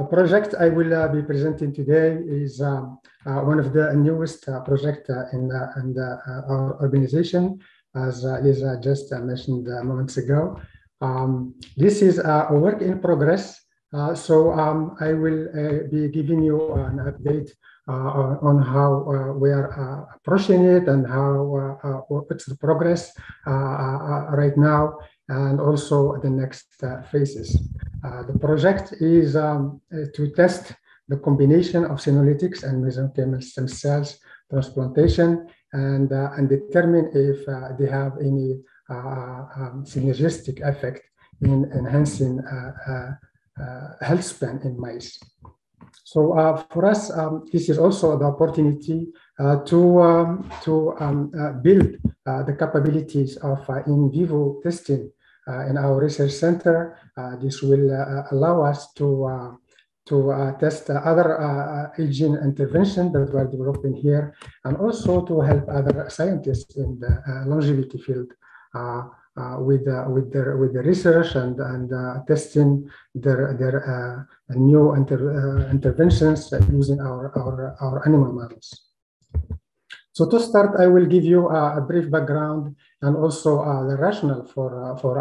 The project I will be presenting today is one of the newest projects in our organization, as Lisa just mentioned moments ago. This is a work in progress. So I will be giving you an update on how we are approaching it and how what's the progress right now, and also the next phases. The project is to test the combination of senolytics and mesenchymal stem cells transplantation and determine if they have any synergistic effect in enhancing health span in mice. So for us, this is also the opportunity to build the capabilities of in vivo testing in our research center. This will allow us to test other agent intervention that we're developing here, and also to help other scientists in the longevity field with the research and testing their new interventions using our animal models. So to start, I will give you a brief background and also the rationale for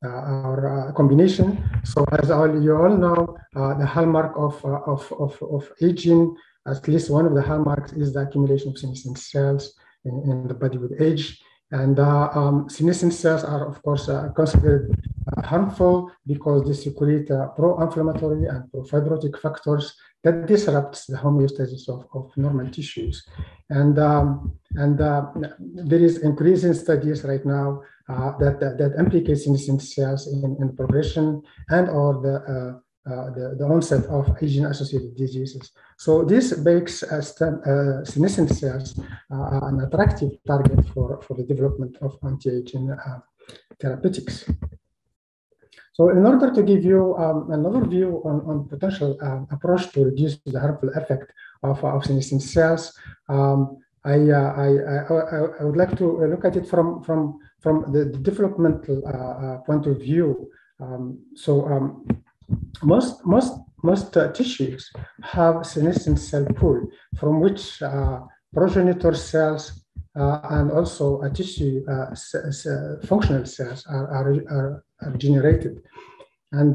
our combination. So as you all know, the hallmark of aging, at least one of the hallmarks, is the accumulation of senescent cells in the body with age. And senescent cells are, of course, considered harmful because they secrete pro-inflammatory and pro-fibrotic factors that disrupts the homeostasis of normal tissues. And there is increasing studies right now that implicate senescent cells in progression and or the onset of aging-associated diseases. So this makes senescent cells an attractive target for the development of anti-aging therapeutics. So in order to give you an overview on potential approach to reduce the harmful effect of senescent cells, I would like to look at it from the developmental point of view. Most tissues have senescent cell pool from which progenitor cells and also tissue functional cells are generated. And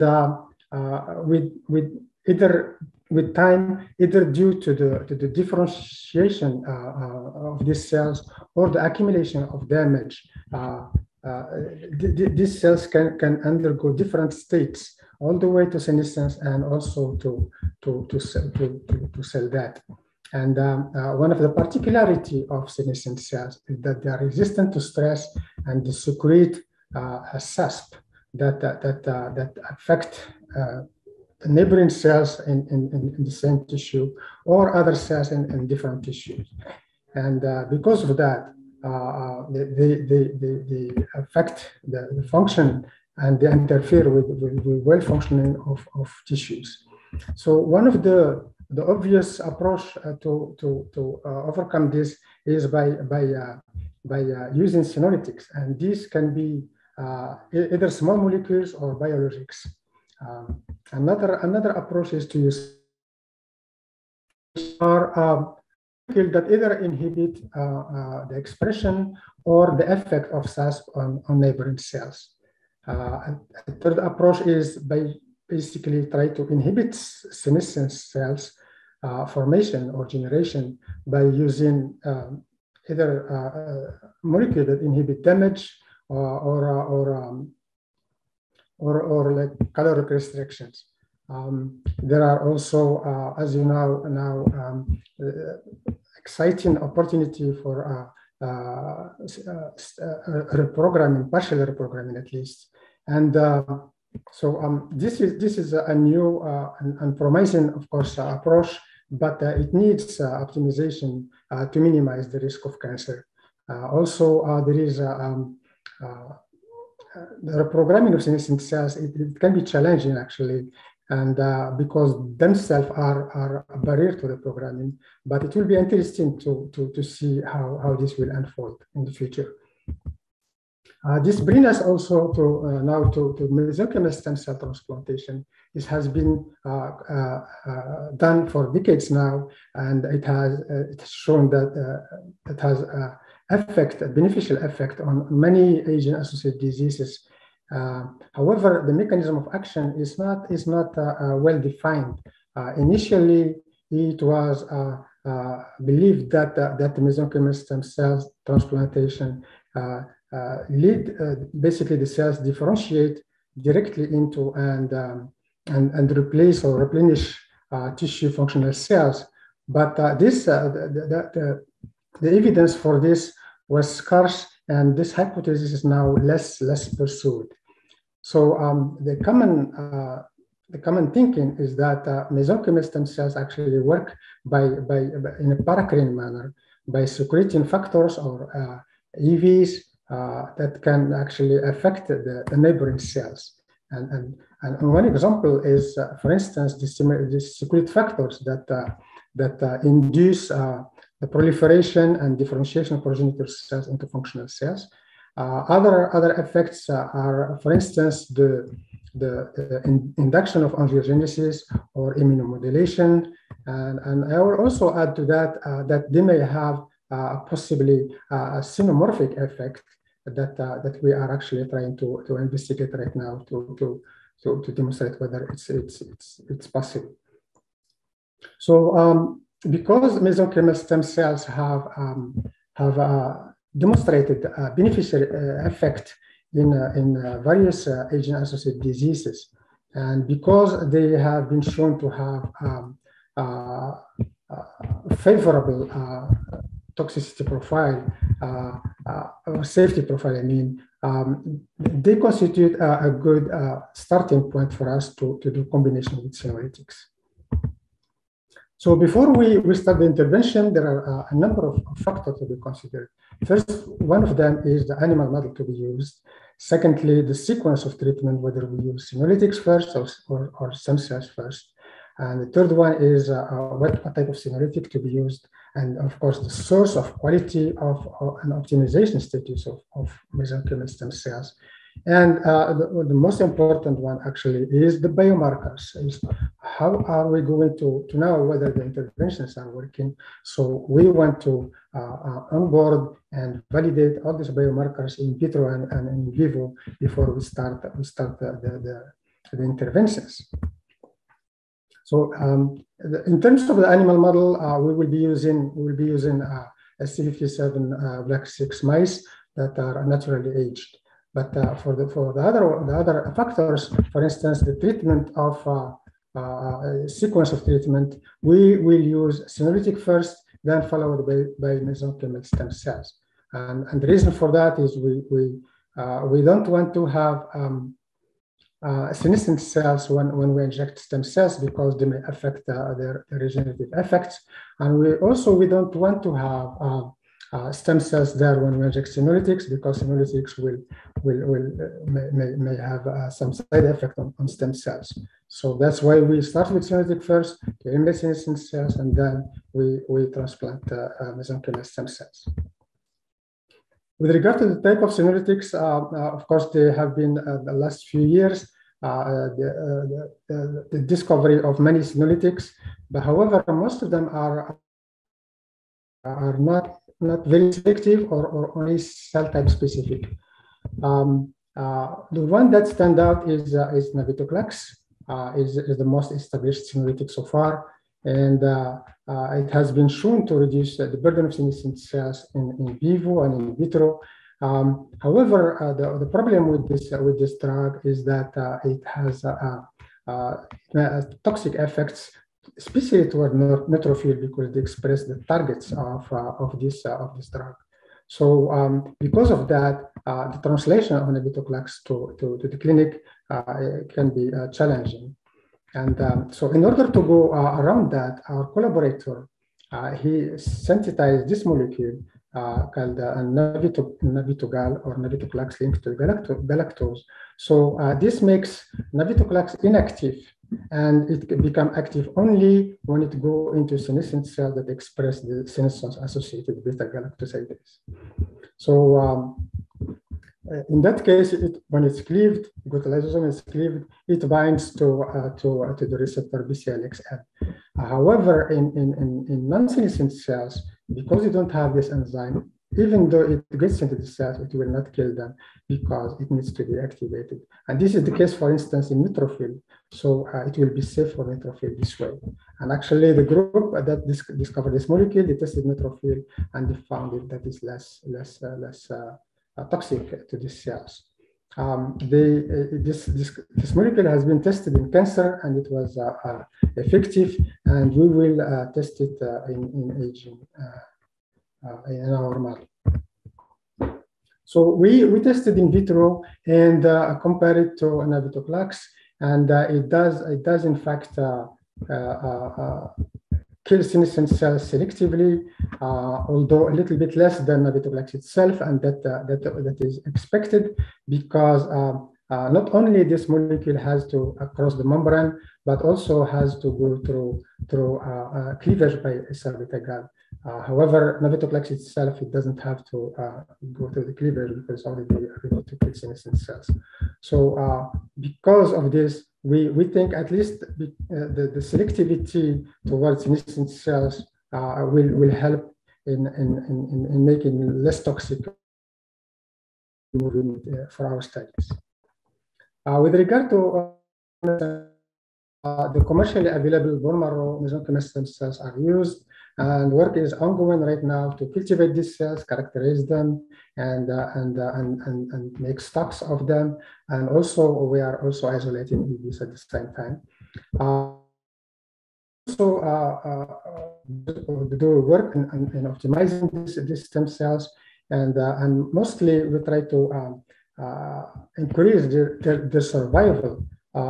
with time, either due to the differentiation of these cells or the accumulation of damage, these cells can undergo different states, all the way to senescence and also to cell death. And one of the particularity of senescent cells is that they are resistant to stress and they secrete a SASP that affect neighboring cells in the same tissue or other cells in different tissues. And because of that, they affect the function and they interfere with the well functioning of tissues. So one of the obvious approach to overcome this is by using senolytics, and these can be either small molecules or biologics. Another approach is to use that either inhibit the expression or the effect of SASP on neighboring cells. A third approach is by basically try to inhibit senescent cells formation or generation by using either molecule that inhibit damage or like caloric restrictions. There are also, as you know now, exciting opportunity for reprogramming, partial reprogramming at least. And so this is a new and promising, of course, approach, but it needs optimization to minimize the risk of cancer. Also, there is the reprogramming of senescent cells. It can be challenging actually, and because themselves are a barrier to the programming, but it will be interesting to see how this will unfold in the future. This brings us also to now to mesenchymal stem cell transplantation. This has been done for decades now, and it has it's shown that it has a beneficial effect on many aging-associated diseases. However, the mechanism of action is not well defined. Initially, it was believed that that mesenchymal stem cell transplantation basically the cells differentiate directly into and replace or replenish tissue functional cells. But this the evidence for this was scarce, and this hypothesis is now less pursued. So the common thinking is that mesenchymal stem cells actually work by in a paracrine manner by secreting factors or EVs that can actually affect the neighboring cells. And one example is, for instance, the secrete factors that induce the proliferation and differentiation of progenitor cells into functional cells. Other effects are, for instance, the induction of angiogenesis or immunomodulation. And I will also add to that that they may have possibly a xenomorphic effect that we are actually trying to investigate right now to demonstrate whether it's possible. So because mesenchymal stem cells have demonstrated a beneficial effect in various aging-associated diseases, and because they have been shown to have favorable toxicity profile, safety profile, I mean, they constitute a good starting point for us to do combination with senolytics. So before we start the intervention, there are a number of factors to be considered. First, one of them is the animal model to be used. Secondly, the sequence of treatment, whether we use senolytics first or stem cells first. And the third one is what type of senolytic to be used, and of course the source of quality of an optimization status of mesenchymal stem cells. And the most important one actually is the biomarkers. Is how are we going to know whether the interventions are working? So we want to onboard and validate all these biomarkers in vitro and in vivo before we start the interventions. So in terms of the animal model, we will be using SC57 black 6 mice that are naturally aged. But for the other factors, for instance, the treatment of sequence of treatment, we will use senolytic first, then followed by mesenchymal stem cells. And the reason for that is we don't want to have senescent cells when we inject stem cells, because they may affect their regenerative effects. And we don't want to have stem cells there when we inject senolytics, because senolytics may have some side effect on stem cells. So that's why we start with senolytic first, to eliminate senescent cells, and then we transplant mesenchymal stem cells. With regard to the type of senolytics, of course, they have been the last few years the discovery of many senolytics. But however, most of them are not very selective or only cell type specific. The one that stands out is Navitoclax, is the most established senolytic so far, and it has been shown to reduce the burden of senescent cells in vivo and in vitro. However, the problem with this drug is that it has toxic effects, especially toward neutrophil, because they express the targets of this drug. So because of that, the translation of Navitoclax to the clinic can be challenging. And so in order to go around that, our collaborator, he sensitized this molecule called Navitogal or Navitoclax linked to galactose. So this makes Navitoclax inactive, and it can become active only when it goes into senescent cells that express the senescence associated beta galactosidase. So in that case, when it's cleaved, glutalysosome is cleaved, it binds to the receptor BCL-XL. However, in non-senescent cells, because you don't have this enzyme, even though it gets into the cells, it will not kill them because it needs to be activated. And this is the case, for instance, in neutrophil. So it will be safe for neutrophil this way. And actually, the group that discovered this molecule, they tested neutrophil and they found it that is less toxic to these cells. This molecule has been tested in cancer and it was effective. And we will test it in aging. In our model. So we tested in vitro and compared it to Navitoclax, and it does in fact kill senescent cells selectively, although a little bit less than Navitoclax itself, and that is expected because not only this molecule has to cross the membrane, but also has to go through cleavage by Beta-Gal. However, Navitoclax itself, it doesn't have to go through the cleavage because already able to kill senescent cells. So because of this, we think at least the selectivity towards senescent cells will help in making less toxic for our studies. With regard to the commercially available bone marrow mesenchymal stem cells are used, and work is ongoing right now to cultivate these cells, characterize them, and make stocks of them. And also, we are also isolating EDUs at the same time. Do work in optimizing these stem cells, and mostly we try to increase the survival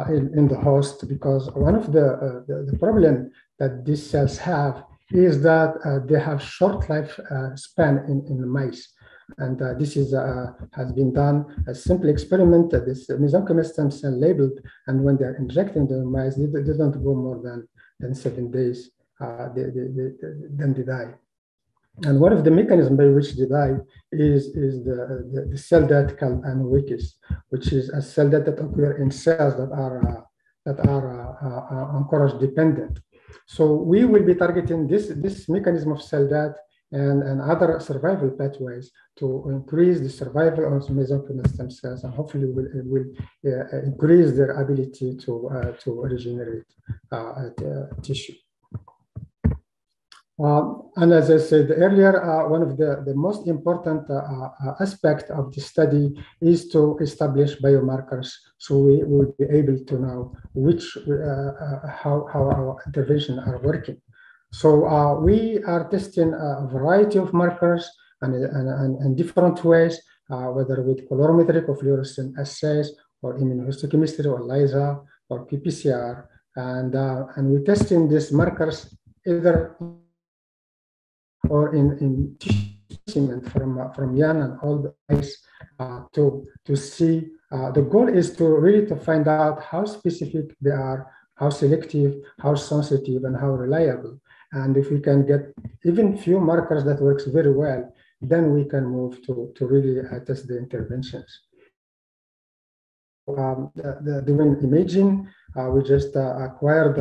in the host, because one of the problem that these cells have is that they have short life span in mice, and this is has been done a simple experiment. This mesenchymal stem cell labeled, and when they are injecting the mice, they don't go more than 7 days. Then they die. And one of the mechanisms by which they die is the cell death called anoikis, which is a cell death that occurs in cells that are oncolytic dependent. So we will be targeting this mechanism of cell death and other survival pathways to increase the survival of mesenchymal stem cells, and hopefully will increase their ability to regenerate tissue. And as I said earlier, one of the most important aspect of the study is to establish biomarkers, so we will be able to know which how our interventions are working. So we are testing a variety of markers and different ways, whether with colorimetric or fluorescent assays, or immunohistochemistry, or ELISA, or qPCR, and we're testing these markers either or in tissue specimen from Yan and all the mice to see. The goal is to really to find out how specific they are, how selective, how sensitive, and how reliable. And if we can get even few markers that works very well, then we can move to really test the interventions. Doing imaging, we just acquired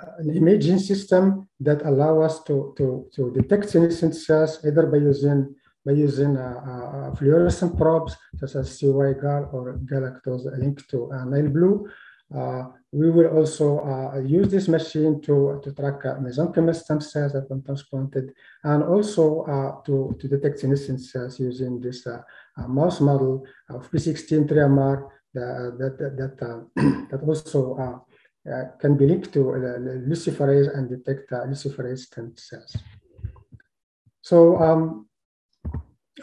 an imaging system that allow us to detect senescent cells either by using fluorescent probes such as CY7 or galactose linked to Nile blue. We will also use this machine to track mesenchymal stem cells that have been transplanted, and also to detect senescent cells using this mouse model of P16 3MR that also can be linked to luciferase and detect luciferase stem cells. So,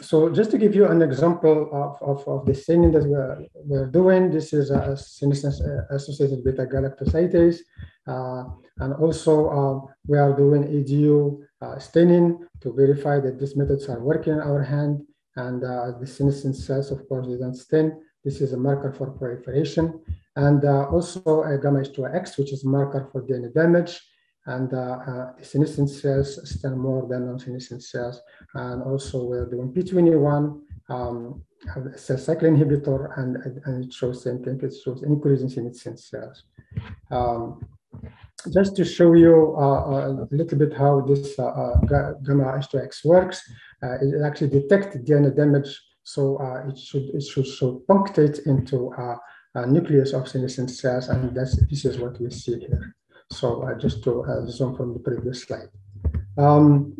so just to give you an example of the thing that we're doing, this is a senescence associated beta galactosidase, and also we are doing EDU staining to verify that these methods are working in our hand, and the senescent cells, of course, they don't stain. This is a marker for proliferation, and also a gamma H2AX, which is a marker for DNA damage, And the senescent cells stand more than non-senescent cells. And also we're doing P21 cell cycle inhibitor, and it shows same thing, it shows increase in senescent cells. Just to show you a little bit how this gamma H2AX works, it actually detects DNA damage. So it should show punctate into a nucleus of senescent cells, and this is what we see here. So just to zoom from the previous slide.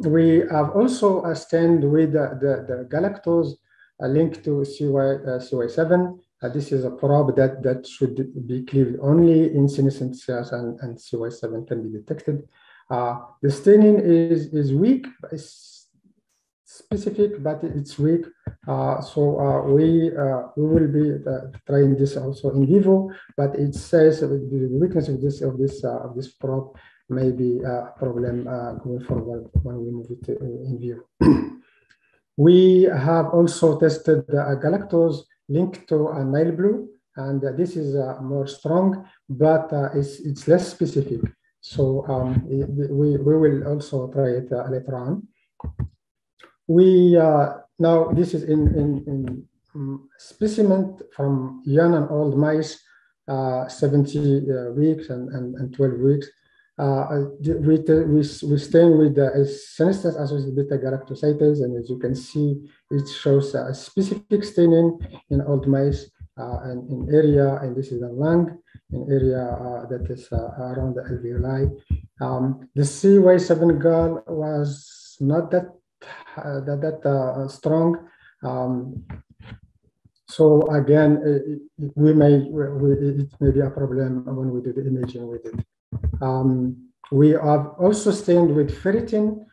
We have also scanned with the galactose linked to CY7. This is a probe that should be cleaved only in senescent cells, and CY7 can be detected. The staining is weak, it's specific, but it's weak. So we will be trying this also in vivo, but it says the weakness of this probe may be a problem going forward when we move it in vivo. We have also tested galactose linked to Nile blue, and this is more strong, but it's less specific. So we will also try it later on. We now, this is in specimen from young and old mice, 70 weeks and 12 weeks. We stain with the senescence associated beta galactosidase, and as you can see, it shows a specific staining in old mice and in area, and this is the lung, in area that is around the alveoli. The CY7 girl was not that strong. So again, it may be a problem when we do the imaging with it. We have also stained with ferritin.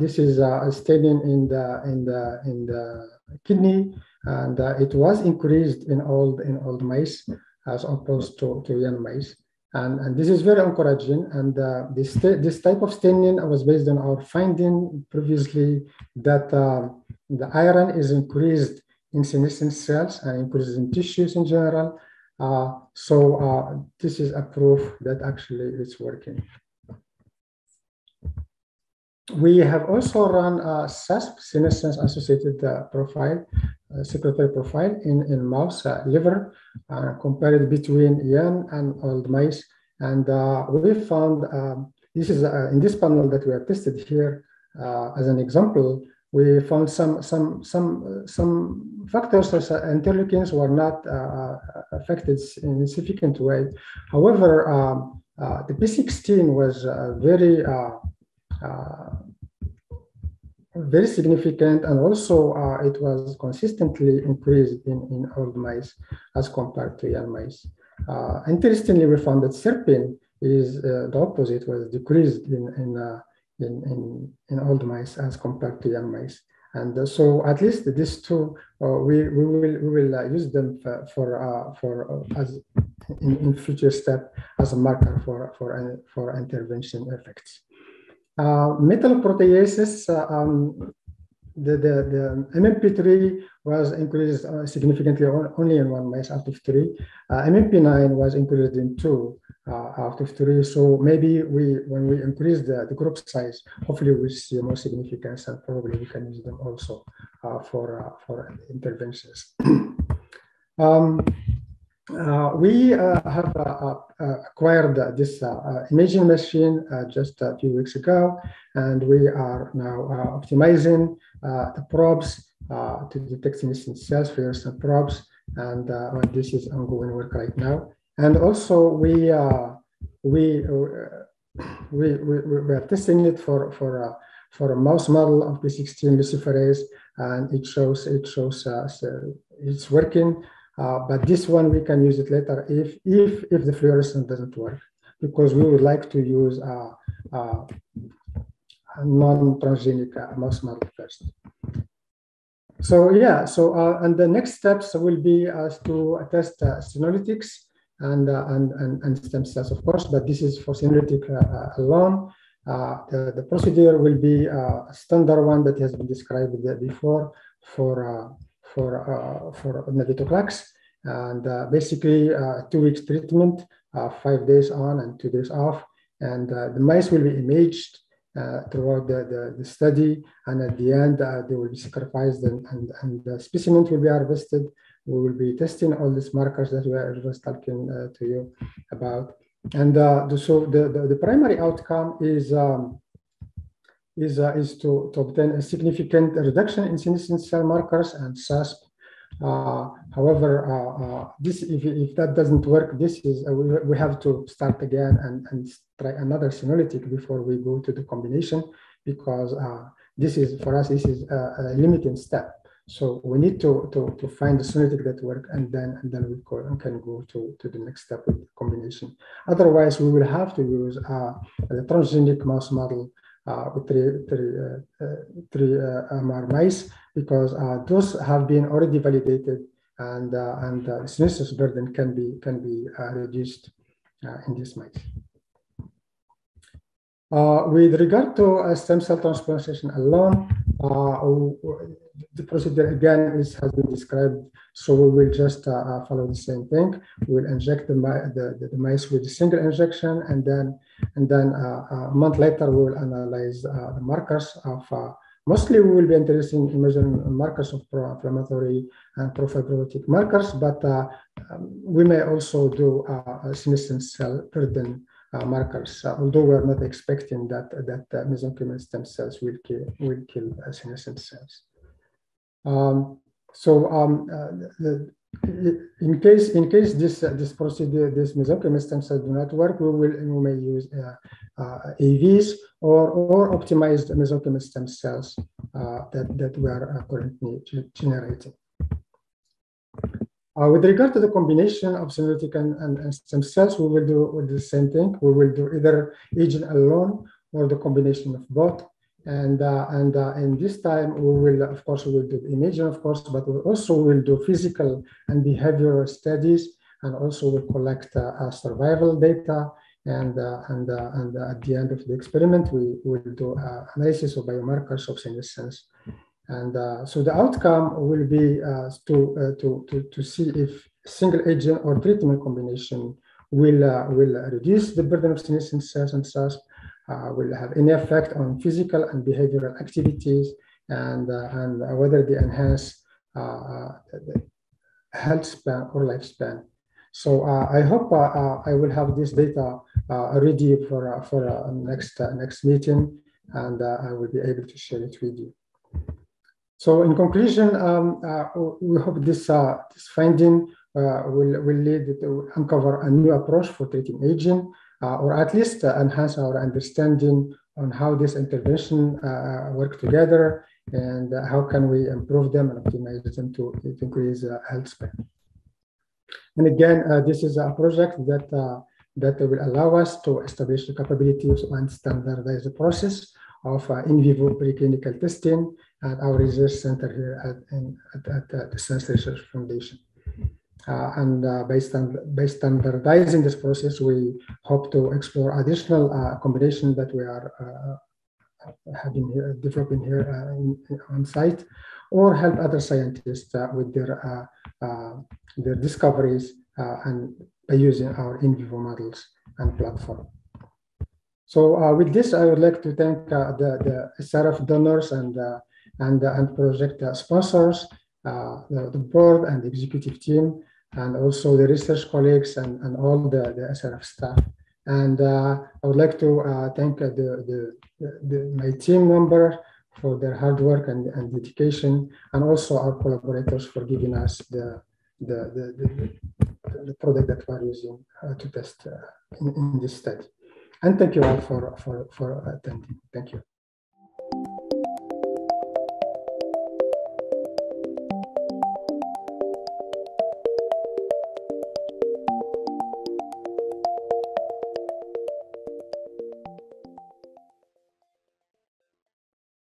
This is a staining in the kidney, and it was increased in old mice as opposed to young mice, and this is very encouraging. And this type of staining was based on our finding previously that the iron is increased in senescent cells and increases in tissues in general. So this is a proof that actually it's working. We have also run a SASP, senescence associated profile, secretory profile in mouse liver, compared between young and old mice. And we found, this is in this panel that we have tested here as an example, we found some factors such as interleukins were not affected in a significant way. However, the P16 was very significant, and also it was consistently increased in old mice as compared to young mice. Interestingly, we found that serpin is the opposite, was decreased in old mice as compared to young mice. And so at least these two, we will use them for as in future step as a marker for intervention effects. Metalloproteases, the MMP3 was increased significantly only in one mice out of three. MMP9 was increased in two out of three. So maybe when we increase the group size, hopefully we see more significance, and probably we can use them also for interventions. We have acquired this imaging machine just a few weeks ago, and we are now optimizing the probes to detect senescent cells, fluorescent probes, and this is ongoing work right now. And also we are testing it for a mouse model of P16 luciferase, and it shows it's working. But this one we can use it later if the fluorescence doesn't work, because we would like to use a non-transgenic mouse model first. So yeah, so and the next steps will be as to test senolytics and stem cells, of course, but this is for senolytic alone. The procedure will be a standard one that has been described before for Navitoclax, and basically 2 weeks treatment, 5 days on and 2 days off, And the mice will be imaged throughout the study. And at the end, they will be sacrificed and the specimen will be harvested. We will be testing all these markers that we are just talking to you about. And so the primary outcome is to obtain a significant reduction in senescent cell markers and SASP. However, this if that doesn't work, this is we have to start again and try another senolytic before we go to the combination, because this is for us, this is a limiting step. So we need to find the senolytic that work, and then we can go to the next step with combination. Otherwise, we will have to use the transgenic mouse model with three MR mice, because those have been already validated, and senescence burden can be reduced in these mice. With regard to stem cell transplantation alone, the procedure again has been described, so we will just follow the same thing. We will inject the mice with a single injection, and then a month later we will analyze the markers of. Mostly, we will be interested in measuring markers of pro-inflammatory and pro-fibrotic markers, but we may also do senescent cell burden markers. Although we are not expecting that mesenchymal stem cells will kill senescent cells. In case this procedure, this mesenchymal stem cells do not work, we may use AAVs or optimized mesenchymal stem cells that we are currently generating. With regard to the combination of senolytic and stem cells, we will do the same thing. We will do either agent alone or the combination of both. And this time we will, of course, we will do imaging, of course, but we also will do physical and behavioral studies, and also we'll collect survival data. And at the end of the experiment, we will do analysis of biomarkers of senescence. And so the outcome will be to see if single agent or treatment combination will reduce the burden of senescent cells and SASP. Will have any effect on physical and behavioral activities, and whether they enhance the health span or lifespan. So I hope I will have this data ready for next meeting, and I will be able to share it with you. So in conclusion, we hope this finding will lead to uncover a new approach for treating aging. Or at least enhance our understanding on how this intervention work together, and how can we improve them and optimize them to increase health span. And again, this is a project that will allow us to establish the capabilities and standardize the process of in vivo preclinical testing at our research center here at the SENS Research Foundation. And by standardizing this process, we hope to explore additional combination that we are developing here on site, or help other scientists with their discoveries and by using our in vivo models and platform. So with this, I would like to thank the SRF donors and project sponsors, the board and the executive team, and also the research colleagues and all the SRF staff. And I would like to thank my team members for their hard work and dedication, and also our collaborators for giving us the product that we're using to test in this study. And thank you all for attending. Thank you.